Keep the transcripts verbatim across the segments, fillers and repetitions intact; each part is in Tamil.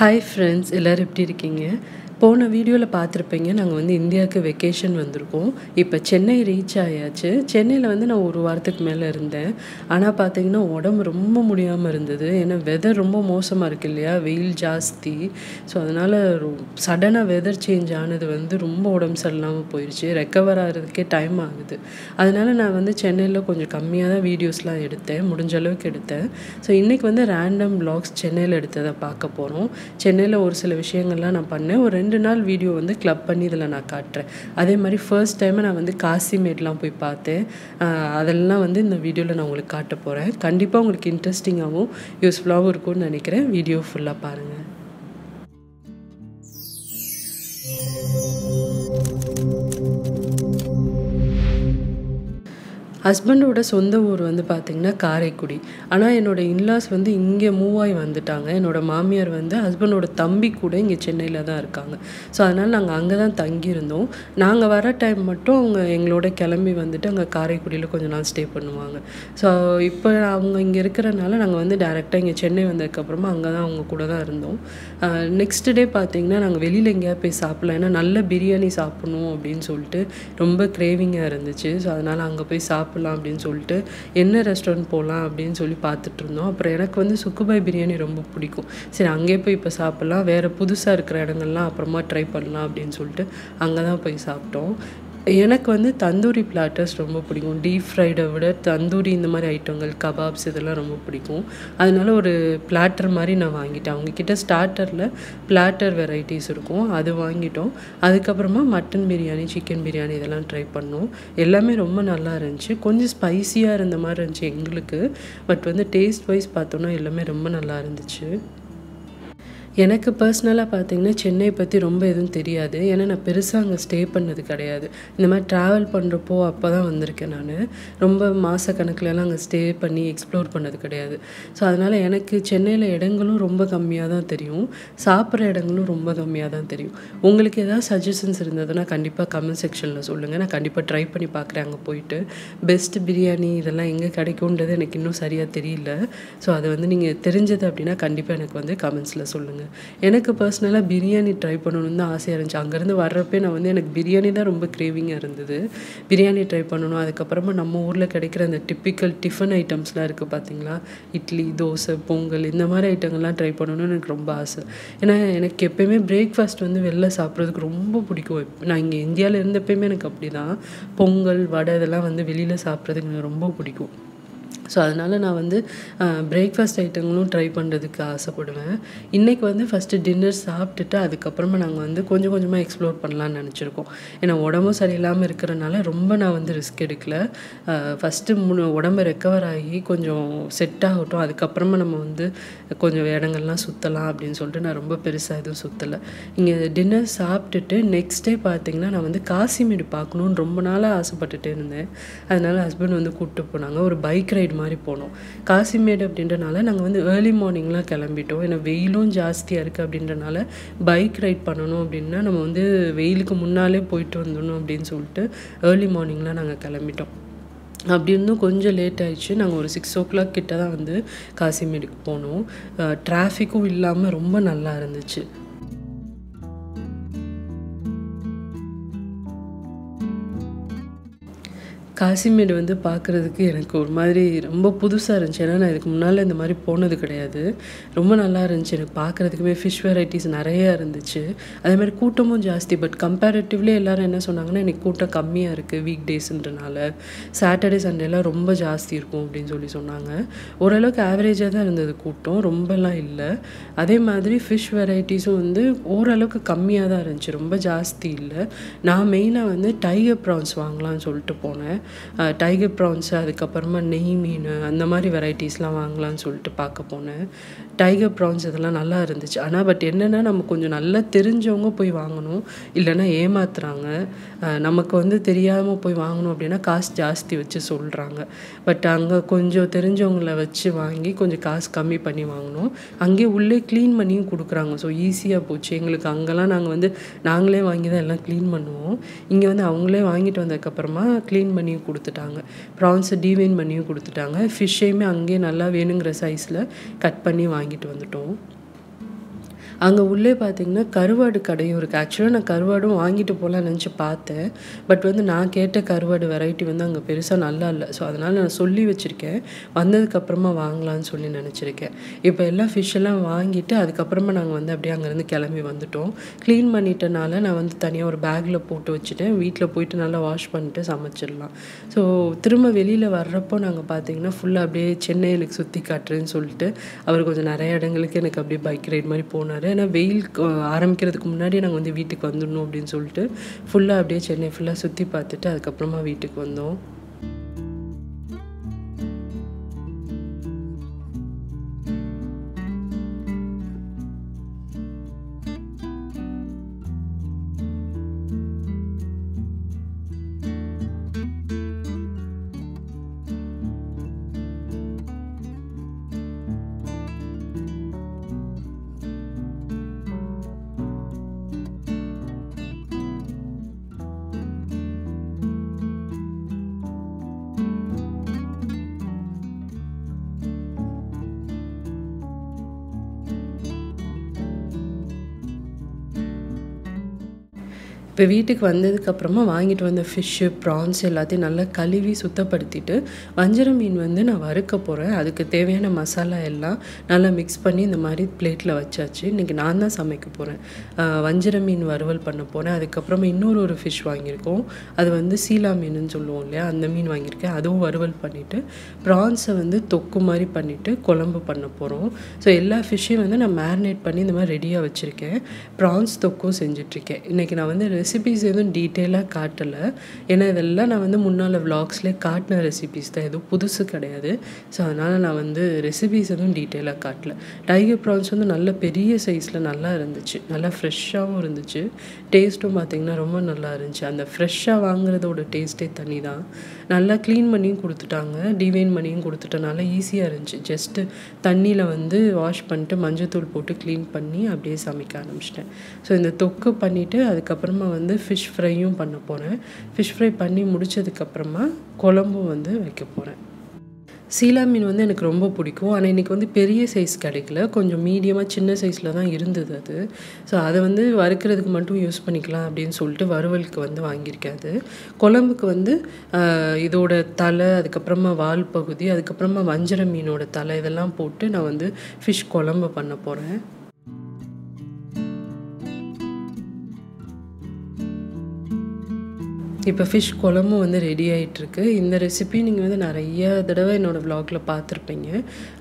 Hi friends, ellarum eppadi irukkinga போன வீடியோல பாத்திருப்பீங்க நாங்க வந்து இந்தியாக்கு வெகேஷன் வந்திருக்கோம் இப்ப சென்னை ரீச் ஆயாச்சு சென்னையில வந்து நான் ஒரு வாரத்துக்கு மேல இருந்தேன் ஆனா பாத்தீங்கன்னா உடம்பு ரொம்ப முடியாம இருந்தது ஏன்னா வெதர் ரொம்ப மோசமா இருக்கு இல்லையா வெயில் ಜಾಸ್தி சோ அதனால சடனா வெதர் சேஞ்ச் ஆனது வந்து ரொம்ப உடம்பு சரியில்லாம போயிடுச்சு ரெக்கவர் ஆகிறதுக்கே டைம் ஆகுது அதனால நான் வந்து சென்னையில கொஞ்சம் கம்மியா தான் வீடியோஸ்லாம் எடுத்தேன் முடிஞ்ச அளவுக்கு எடுத்தேன் சோ இன்னைக்கு வந்து random vlogs சென்னையில எடுத்தத பார்க்க போறோம் சென்னையில ஒரு சில விஷயங்கள்லாம் நான் பண்ணேன் ஒரு நாள் வீடியோ வந்து கிளப் பண்ணி இதல நான் காட்றேன் அதே மாதிரி first time நான் வந்து காசிமேட்லாம் போய் பார்த்தேன் அதெல்லாம் வந்து இந்த வீடியோல நான் உங்களுக்கு காட்ட போறேன் கண்டிப்பா உங்களுக்கு இன்ட்ரஸ்டிங்காவும் யூஸ்ஃபுல்லாவும் இருக்கும்னு நினைக்கிறேன் வீடியோ ஃபுல்லா பாருங்க ஹஸ்பண்டோட சொந்த ஊர் வந்து பாத்தீங்கன்னா காரைக்குடி ஆனா என்னோட இன்லாஸ் வந்து இங்க மூவ் ஆயி வந்துட்டாங்க என்னோட மாமியார் வந்து ஹஸ்பண்டோட தம்பி கூட இங்க சென்னையில தான் இருக்காங்க சோ அதனால நாங்க அங்க தான் தங்கி இருந்தோம் நாங்க வர டைம் மட்டும் அவங்க எங்களோட கிளம்பி வந்துட்டு அங்க காரைக்குடியில கொஞ்ச நாள் ஸ்டே பண்ணுவாங்க சோ இப்போ அவங்க இங்க இருக்கறனால நாங்க வந்து डायरेक्टली இங்க சென்னை வந்ததக்கு அப்புறமா அங்க தான் அவங்க கூட தான் இருந்தோம் நெக்ஸ்ட் டே பாத்தீங்கன்னா நாங்க வெளியில எங்கயா போய் சாப்பிடலாம்னா நல்ல பிரியாணி சாப்பிடணும் அப்படினு சொல்லிட்டு ரொம்ப கிரேவிங்கா இருந்துச்சு சோ அதனால அங்க போய் சாப்பிட்டு அப்படினு சொல்லிட்டு என்ன ரெஸ்டாரன்ட் போலாம் அப்படினு சொல்லி பார்த்துட்டு இருந்தோம் அப்புறம் எனக்கு வந்து சுக்குபாய் பிரியாணி ரொம்ப பிடிக்கும் சரி அங்கே போய் இப்ப சாப்பிடலாம் வேற புதுசா இருக்கிற இடங்கள்லாம் அப்புறமா ட்ரை பண்ணலாம் அப்படினு சொல்லிட்டு அங்க தான் போய் சாப்பிட்டோம் எனக்கு வந்து தந்தூரி பிளாட்டர்ஸ் ரொம்ப பிடிக்கும் டீப் ஃப்ரைட விட தந்தூரி இந்த மாதிரி ஐட்டங்கள் கபாப்ஸ் இதெல்லாம் ரொம்ப பிடிக்கும் அதனால ஒரு பிளாட்டர் மாதிரி நான் வாங்கிட்டேன் அவங்க கிட்ட ஸ்டார்டர்ல பிளாட்டர் வெரைட்டிஸ் இருக்கும் அது வாங்கிட்டோம் அதுக்கு அப்புறமா மட்டன் பிரியாணி chicken பிரியாணி இதெல்லாம் ட்ரை பண்ணோம் எல்லாமே ரொம்ப நல்லா இருந்துச்சு கொஞ்சம் ஸ்பைசியா இருந்த மாதிரி இருந்துச்சு எங்களுக்கு பட் வந்து டேஸ்ட் வைஸ் பார்த்தோம்னா எல்லாமே ரொம்ப நல்லா இருந்துச்சு எனக்கு पर्सनலா பாத்தீங்கன்னா சென்னை பத்தி ரொம்ப எதுவும் தெரியாது ஏன்னா நான் பெருசா அங்க ஸ்டே பண்ணது கிடையாது இந்த மாதிரி டிராவல் பண்றப்போ அப்பதான் வந்திருக்கேன் நான் ரொம்ப மாச கணக்குல எல்லாம் அங்க ஸ்டே பண்ணி எக்ஸ்ப்ளோர் பண்ணது கிடையாது சோ அதனால எனக்கு சென்னையில இடங்களும் ரொம்ப கம்மியா தான் தெரியும் சாப்பிற இடங்களும் ரொம்ப கம்மியா தான் தெரியும் உங்களுக்கு ஏதாவது சஜஷன்ஸ் இருந்தா கண்டிப்பா கமெண்ட் செக்ஷன்ல சொல்லுங்க நான் கண்டிப்பா ட்ரை பண்ணி பார்க்கறேன் அங்க போயிடு பெஸ்ட் பிரியாணி இதெல்லாம் எங்க கிடைக்கும்ன்றது எனக்கு இன்னும் சரியா தெரியல சோ அது வந்து நீங்க தெரிஞ்சது அப்படினா கண்டிப்பா எனக்கு வந்து கமெண்ட்ஸ்ல சொல்லுங்க எனக்கு पर्सनலா பிரியாணி ட்ரை பண்ணனும்னு ஆசை இருந்துச்சு அங்க இருந்து வரப்பவே நான் வந்து எனக்கு பிரியாணி தான் ரொம்ப கிரேவிங்கா இருந்தது பிரியாணி ட்ரை பண்ணனும் அதுக்கு அப்புறமா நம்ம ஊர்ல கிடைக்கிற அந்த டிபிக்கல் டிஃபன் ஐட்டம்ஸ்லாம் இருக்கு பாத்தீங்களா இட்லி தோசை பொங்கல் இந்த மாதிரி ஐட்டங்கள்லாம் ட்ரை பண்ணனும்னு எனக்கு ரொம்ப ஆசை ஏனா எனக்கு எப்பவுமே பிரேக்பாஸ்ட் வந்து வெல்ல சாப்பிறதுக்கு ரொம்ப பிடிக்கும் நான் இங்க இந்தியால இருந்தப்பவே எனக்கு அப்படிதான் பொங்கல் வடை இதெல்லாம் வந்து வெளியில சாப்பிறதுக்கு எனக்கு ரொம்ப பிடிக்கும் சோ அதனால நான் வந்து பிரேக்பாஸ்ட் ஐட்டங்களும் ட்ரை பண்றதுக்கு ஆசைப்படுவேன் இன்னைக்கு வந்து ஃபர்ஸ்ட் டின்னர் சாப்பிட்டுட்டு அதுக்கு அப்புறமா நாங்க வந்து கொஞ்சம் கொஞ்சமா எக்ஸ்ப்ளோர் பண்ணலாம்னு நினைச்சிருக்கோம் ஏனா உடம்பு சரியில்லாம இருக்கறனால ரொம்ப நான் வந்து ரிஸ்க் எடுக்கல ஃபர்ஸ்ட் உடம்பு ரெக்கவர் ஆகி கொஞ்சம் செட் ஆகட்டும் அதுக்கு அப்புறமா நம்ம வந்து கொஞ்சம் இடங்கள்லாம் சுத்தலாம் அப்படினு சொல்லிட்டு நான் ரொம்ப பெருசா எதுவும் சுத்தல இங்க டின்னர் சாப்பிட்டுட்டு நெக்ஸ்ட் டே பாத்தீங்கன்னா நான் வந்து காசிமேடு பார்க்கணும்னு ரொம்ப நாளா ஆசைப்பட்டுட்டே இருந்தேன் அதனால ஹஸ்பண்ட் வந்து கூட்டி போனாங்க ஒரு பைக் ரைட் மாதிரி போனும் காசிமேடு அப்படின்றனால நாங்க வந்து early morning ல கிளம்பிட்டோம் ஏனா வெயிலும் ಜಾಸ್தியா இருக்கு அப்படின்றனால பைக் ரைட் பண்ணனும் அப்படினா நம்ம வந்து வெயிலுக்கு முன்னாலே போயிட்டு வந்துறணும் அப்படினு சொல்லிட்டு early morning ல நாங்க கிளம்பிட்டோம் அப்படி இன்னும் கொஞ்சம் லேட் ஆயிச்சு நாங்க ஒரு six o'clock கிட்ட தான் வந்து காசிமேடுக்கு போனும் டிராஃபிக்கும் இல்லாம ரொம்ப நல்லா இருந்துச்சு காசிமேடு வந்து பார்க்கிறதுக்கு எனக்கு ஒரு மாதிரி ரொம்ப புதுசா இருந்துச்சு ஏன்னா நான் இதுக்கு முன்னால இந்த மாதிரி போனது கிடையாது ரொம்ப நல்லா இருந்துச்சு எனக்கு பார்க்கிறதுக்குமே fish varieties நிறைய இருந்துச்சு அதே மாதிரி கூட்டமும் ಜಾಸ್தி பட் கம்பேரிட்டிவ்லி எல்லாரும் என்ன சொன்னாங்கன்னா எனக்கு கூட்டம் கம்மியா இருக்கு வீக் டேஸ்ன்றனால சாட்டர்டே சண்டேல ரொம்ப ಜಾஸ்தி இருக்கும் அப்படினு சொல்லி சொன்னாங்க ஓரளவுக்கு ஆவரேஜா தான் இருந்தது கூட்டம் ரொம்பலாம் இல்ல அதே மாதிரி fish varieties வந்து ஓரளவுக்கு கம்மியா தான் இருந்துச்சு ரொம்ப ಜಾஸ்தி இல்ல நான் மெயினா வந்து டைகர் prawns வாங்கலாம்னு சொல்லிட்டு போனேன் டைகர் prawns அதுக்கு அப்புறமா நெய் மீன் அந்த மாதிரி வெரைட்டிஸ்லாம் வாங்கலாம்னு சொல்லிட்டு பார்க்க போனேன் டைகர் prawns இதெல்லாம் நல்லா இருந்துச்சு ஆனா பட் என்னன்னா நம்ம கொஞ்சம் நல்லா தெரிஞ்சவங்க போய் வாங்கணும் இல்லனா ஏமாத்துறாங்க நமக்கு வந்து தெரியாம போய் வாங்கணும் அப்படினா காசு ಜಾಸ್தி வச்சு சொல்றாங்க பட் அங்க கொஞ்சம் தெரிஞ்சவங்கள வச்சு வாங்கி கொஞ்சம் காசு கம்மி பண்ணி வாங்கணும் அங்கே உள்ளே க்ளீன் பண்ணியும் கொடுக்கறாங்க சோ ஈஸியா போச்சு எங்களுக்கு அங்கலாம் நாங்க வந்து நாங்களே வாங்கி தான் எல்லாம் க்ளீன் பண்ணுவோம் இங்க வந்து அவங்களே வாங்கிட்டு வந்ததக்கு அப்புறமா க்ளீன் பண்ணி கொடுத்துட்டாங்க prawns டிவைன் பண்ணி கொடுத்துட்டாங்க fish ஐமே அங்கே நல்லா வேணும்ங்கற சைஸ்ல கட் பண்ணி வாங்கிட்டு வந்துட்டோம் அங்க உள்ளே பாத்தீங்கன்னா கருவாடு கடையும் இருக்கு. actually நான் கருவாடும் வாங்கிட்டு போலாம்னு நினைச்சு பார்த்தேன். பட் வந்து நான் கேட்ட கருவாடு வெரைட்டி வந்து அங்க பெருசா நல்லா இல்ல. சோ அதனால நான் சொல்லி வச்சிருக்கேன். வந்ததுக்கு அப்புறமா வாங்கலாம்னு சொல்லி நினைச்சிருக்கேன். இப்போ எல்லா fish எல்லாம் வாங்கிட்டு அதுக்கு அப்புறமா நாங்க வந்து அப்படியே அங்க இருந்து கிளம்பி வந்துட்டோம். க்ளீன் பண்ணிட்டனால நான் வந்து தனியா ஒரு பேக்ல போட்டு வச்சிட்டேன். வீட்ல போயிட்டு நல்லா வாஷ் பண்ணிட்டு சமைச்சிரலாம். சோ திரும்ப வெளியில வர்றப்போ நாங்க பாத்தீங்கன்னா ஃபுல்லா அப்படியே சென்னையில சுத்தி காட்றேன்னு சொல்லிட்டு அவர் கொஞ்சம் நிறைய இடங்களுக்கு எனக்கு அப்படியே பைக் ரைட் மாதிரி போனாரு. انا வெயில் ஆரம்பிக்கிறதுக்கு முன்னாடி நாங்க வந்து வீட்டுக்கு வந்துறணும் அப்படினு சொல்லிட்டு ஃபுல்லா அப்படியே சென்னை ஃபுல்லா சுத்தி பார்த்துட்டு அதுக்கு அப்புறமா வீட்டுக்கு வந்தோம். இப்போ வீட்டுக்கு வந்ததுக்கு அப்புறமா வாங்கிட்டு வந்த fish, prawns எல்லாத்தையும் நல்லா கழுவி சுத்தப்படுத்திட்டு வஞ்சரம் மீன் வந்து நான் வறுக்க போறேன். அதுக்கு தேவையான மசாலா எல்லாம் நல்லா mix பண்ணி இந்த மாதிரி பிளேட்ல வச்சாச்சு. இன்னைக்கு நான் தான் சமைக்க போறேன். வஞ்சரம் மீன் வறுவல் பண்ண போறேன். அதுக்கு அப்புறமா இன்னொரு ஒரு fish வாங்கிருக்கோம். அது வந்து சீலா மீனுன்னு சொல்லுவோம் இல்லையா, அந்த மீன் வாங்கிருக்கேன். அதுவும் வறுவல் பண்ணிட்டு prawns வந்து தொக்கு மாதிரி பண்ணிட்டு குழம்பு பண்ண போறோம். சோ எல்லா fish-ஐயும் வந்து நான் marinate பண்ணி இந்த மாதிரி ரெடியா வச்சிருக்கேன். prawns தொக்கும் செஞ்சிட்டு இருக்கேன். இன்னைக்கு நான் வந்து recipes எதுவும் டீடைலா காட்டல. ஏனா இதெல்லாம் நான் வந்து முன்னால vlogsல காட்டின recipes தான். இது புதுசு கிடையாது. சோ அதனால நான் வந்து recipes எதுவும் டீடைலா காட்டல. டைகர் prawns வந்து நல்ல பெரிய சைஸ்ல நல்லா இருந்துச்சு. நல்ல ஃப்ரெஷ்ஷாவும் இருந்துச்சு. டேஸ்டும் பாத்தீங்கன்னா ரொம்ப நல்லா இருந்துச்சு. அந்த ஃப்ரெஷ்ஷா வாங்குறதோட டேஸ்டே தனிதான். நல்லா க்ளீன் பண்ணியும் கொடுத்துட்டாங்க. டிவைன் பண்ணியும் கொடுத்துட்டனால ஈஸியா இருந்துச்சு. ஜஸ்ட் தண்ணில வந்து வாஷ் பண்ணிட்டு மஞ்சள் தூள் போட்டு க்ளீன் பண்ணி அப்படியே சமைக்க ஆரம்பிச்சிட்டேன். சோ இந்த தொக்கு பண்ணிட்டு அதுக்கு அப்புறமா வந்து fish fry யும் பண்ண போறேன். fish fry பண்ணி முடிச்சதுக்கு அப்புறமா குழம்பு வந்து வைக்க போறேன். சீலா மீன் வந்து எனக்கு ரொம்ப பிடிக்கும். ஆனா இன்னைக்கு வந்து பெரிய சைஸ் கிடைக்கல. கொஞ்சம் மீடியமா சின்ன சைஸ்ல தான் இருந்தது அது. சோ அது வந்து வறுக்கிறதுக்கு மட்டும் யூஸ் பண்ணிக்கலாம் அப்படினு சொல்லிட்டு வறுவலுக்கு வந்து வாங்கிருக்காது. குழம்புக்கு வந்து இதோட தலை அதுக்கு அப்புறமா வால் பகுதி அதுக்கு அப்புறமா வஞ்சர மீனோட தலை இதெல்லாம் போட்டு நான் வந்து fish குழம்பு பண்ண போறேன். இப்போ fish குழம்பு வந்து ரெடி ஆயிட்டு இருக்கு. இந்த ரெசிபி நீங்க வந்து நிறைய தடவை என்னோட vlogல பார்த்திருப்பீங்க.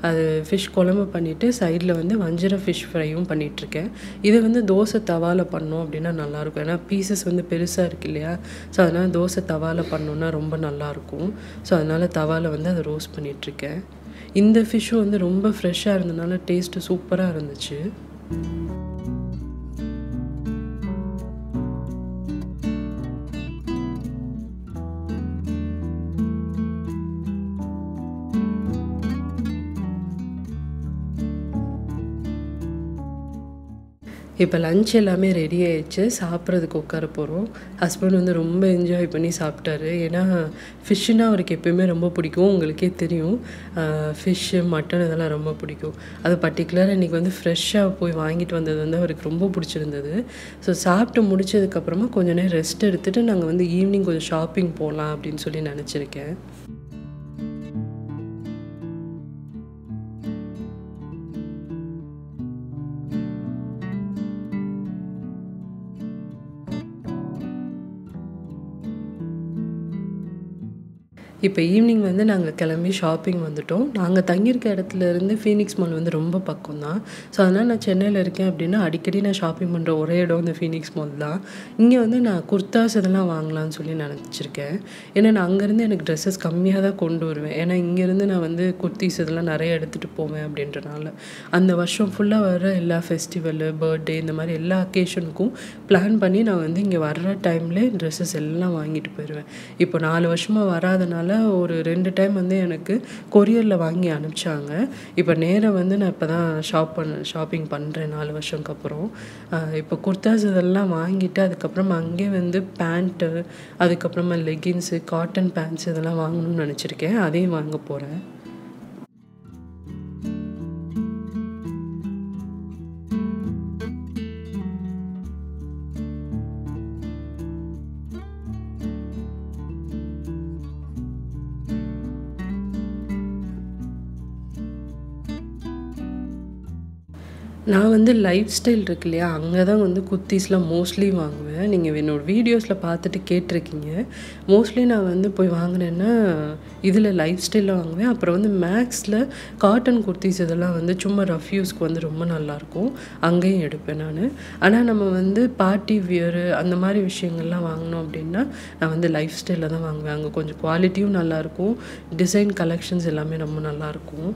அது fish குழம்பு பண்ணிட்டு சைடுல வந்து வஞ்சர fish fryயும் பண்ணிட்டு இருக்கேன். இது வந்து தோசை தவால பண்ணோம் அப்படினா நல்லா இருக்கும். ஏனா பீசஸ் வந்து பெருசா இருக்கு இல்லையா. சோ அதனால தோசை தவால பண்ணோம்னா ரொம்ப நல்லா இருக்கும். சோ அதனால தவால வந்து அதை ரோஸ்ட் பண்ணிட்டு இருக்கேன். இந்த fish வந்து ரொம்ப ஃப்ரெஷ்ஷா இருந்தனால டேஸ்ட் சூப்பரா இருந்துச்சு. இப்போ லஞ்ச் எல்லாமே ரெடி ஆயிடுச்சு. சாப்பிட்றதுக்கு உட்கார போறோம். ஹஸ்பண்ட் வந்து ரொம்ப என்ஜாய் பண்ணி சாப்பிட்டாரு. ஏன்னா ஃபிஷ்னா அவருக்கு எப்பவுமே ரொம்ப பிடிக்கும். உங்களுக்கே தெரியும் fish மட்டன் இதெல்லாம் ரொம்ப பிடிக்கும். அது பர்టిక్యులரா இன்னைக்கு வந்து ஃப்ரெஷ்ஷா போய் வாங்கிட்டு வந்தது வந்து அவருக்கு ரொம்ப பிடிச்சிருந்தது. சோ சாப்பிட்டு முடிச்சதுக்கு அப்புறமா கொஞ்ச நேரம் ரெஸ்ட் எடுத்துட்டு நாங்க வந்து ஈவினிங் கொஞ்சம் ஷாப்பிங் போலாம் அப்படினு சொல்லி நினைச்சிருக்கேன். இப்போ ஈவினிங் வந்து நாங்க கிளம்பி ஷாப்பிங் வந்துட்டோம். நாங்க தங்கி இருக்க இடத்துல இருந்து Phoenix Mall வந்து ரொம்ப பக்கம் தான். சோ அதனால நான் சென்னையில இருக்கேன் அப்படினா அடிக்கடி நான் ஷாப்பிங் பண்ற ஒரே இடம் இந்த Phoenix Mall தான். இங்க வந்து நான் குர்தாஸ் இதெல்லாம் வாங்கலாம்னு சொல்லி நினைச்சிருக்கேன். ஏன்னா நான் அங்க இருந்து எனக்கு Dresses கம்மியா தான் கொண்டு வருவேன். ஏன்னா இங்க இருந்து நான் வந்து குர்தீஸ் இதெல்லாம் நிறைய எடுத்துட்டு போவேன் அப்படின்றனால அந்த வருஷம் ஃபுல்லா வர எல்லா ஃபெஸ்டிவல், பர்த்டே இந்த மாதிரி எல்லா அகேஷனுக்கும் பிளான் பண்ணி நான் வந்து இங்க வர்ற டைம்ல Dresses எல்லாம் வாங்கிட்டு போயிடுவேன். இப்போ நாலு வருஷமா வராதனால ஒரு ரெண்டு டைம் வந்து எனக்கு courierல வாங்கி அனுப்பிச்சாங்க. இப்போ நேரா வந்து நான் இப்பதான் ஷாப் பண்ண ஷாப்பிங் பண்றேன் நாலு வருஷத்துக்கு அப்புறம். இப்போ kurtas இதெல்லாம் வாங்கிட்டு அதுக்கு அப்புறம் அங்கே வந்து pant அதுக்கு அப்புறமா leggings, cotton pants இதெல்லாம் வாங்கணும்னு நினைச்சிருக்கேன். அதையும் வாங்க போறேன். நான் வந்து lifestyle இருக்குலையா அங்க தான் வந்து குர்தீஸ்லாம் மோஸ்ட்லி வாங்குவேன். நீங்க என்னோட வீடியோஸ்ல பார்த்துட்டு கேட்டிருக்கீங்க. மோஸ்ட்லி நான் வந்து போய் வாங்குறேன்னா இதுல lifestyle வாங்குவேன். அப்புறம் வந்து Maxல காட்டன் குர்தீஸ் இதெல்லாம் வந்து சும்மா ரஃப் யூஸ்க்கு வந்து ரொம்ப நல்லா இருக்கும். அங்கேயும் எடுப்பேன் நான். ஆனா நம்ம வந்து பார்ட்டி வியர் அந்த மாதிரி விஷயங்கள்லாம் வாங்குறோம் அப்படினா நான் வந்து lifestyle தான் வாங்குவேன். அங்க கொஞ்சம் குவாலிட்டியும் நல்லா இருக்கும். டிசைன் கலெக்ஷன்ஸ் எல்லாமே ரொம்ப நல்லா இருக்கும்.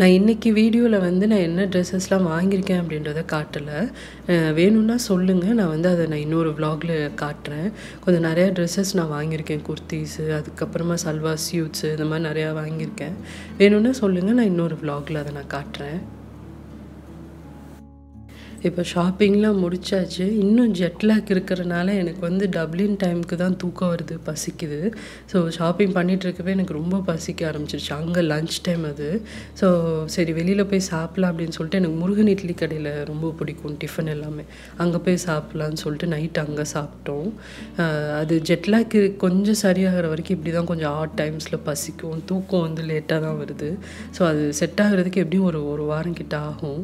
நான் இன்னைக்கு வீடியோல வந்து நான் என்ன dresses-லாம் வாங்கிருக்கேன் அப்படின்றத காட்டல. வேணும்னா சொல்லுங்க. நான் வந்து அத நான் இன்னொரு vlog-ல காட்றேன். கொஞ்சம் நிறைய dresses நான் வாங்கிருக்கேன். kurtis, அதுக்கு அப்புறமா salwar suits இந்த மாதிரி நிறைய வாங்கிருக்கேன். வேணும்னா சொல்லுங்க. நான் இன்னொரு vlog-ல அத நான் காட்றேன். இப்போ ஷாப்பிங்லாம் முடிச்சாச்சு. இன்னும் ஜெட் லாக் இருக்குறனால எனக்கு வந்து டப்ளின் டைம்க்கு தான் தூக்கம் வருது, பசிக்குது. சோ ஷாப்பிங் பண்ணிட்டு இருக்கவே எனக்கு ரொம்ப பசிக்க ஆரம்பிச்சிருச்சு. அங்க லஞ்ச் டைம் அது. சோ சரி வெளியில போய் சாப்பிடலாம் அப்படினு சொல்லிட்டு எனக்கு முருகன் இட்லி கடையில ரொம்ப பிடிக்கும் டிஃபன் எல்லாமே. அங்க போய் சாப்பிடலாம்னு சொல்லிட்டு நைட் அங்க சாப்பிட்டோம். அது ஜெட் லாக் கொஞ்சம் சரியாகற வரைக்கும் இப்படி தான் கொஞ்சம் ஆட் டைம்ஸ்ல பசிக்கும். தூக்கம் வந்து லேட்டா தான் வருது. சோ அது செட் ஆகிறதுக்கு எப்படியும் ஒரு ஒரு வாரம் கிட்ட ஆகும்.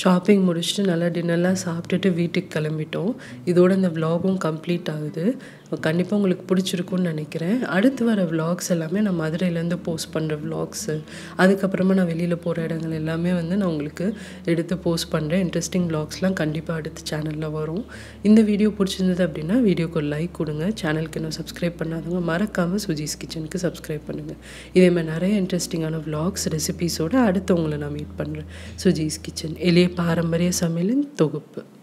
ஷாப்பிங் முடிச்சிட்டு நல்லா டின்னர்லாம் சாப்பிட்டுட்டு வீட்டுக்கு கிளம்பிட்டோம். இதோட இந்த vlog-ம் கம்ப்ளீட் ஆகுது. கண்டிப்பா உங்களுக்கு பிடிச்சிருக்கும்னு நினைக்கிறேன். அடுத்து வர vlogs எல்லாமே நான் மதுரையில இருந்து போஸ்ட் பண்ற vlogs. அதுக்கு அப்புறமா நான் வெளியில போற இடங்கள் எல்லாமே வந்து நான் உங்களுக்கு எடுத்து போஸ்ட் பண்ற இன்ட்ரஸ்டிங் vlogsலாம் கண்டிப்பா அடுத்த சேனல்ல வரும். இந்த வீடியோ பிடிச்சிருந்தது அப்படினா வீடியோக்கு ஒரு லைக் கொடுங்க. சேனலுக்கு இன்னும் subscribe பண்ணாதவங்க மறக்காம சுஜிஸ் கிச்சனுக்கு subscribe பண்ணுங்க. இதே மாதிரி நிறைய இன்ட்ரஸ்டிங்கான vlogs ரெசிபீஸோட அடுத்து உங்களை நான் மீட் பண்றேன். சுஜிஸ் கிச்சன் பாரம்பரிய சமையலின் தொகுப்பு.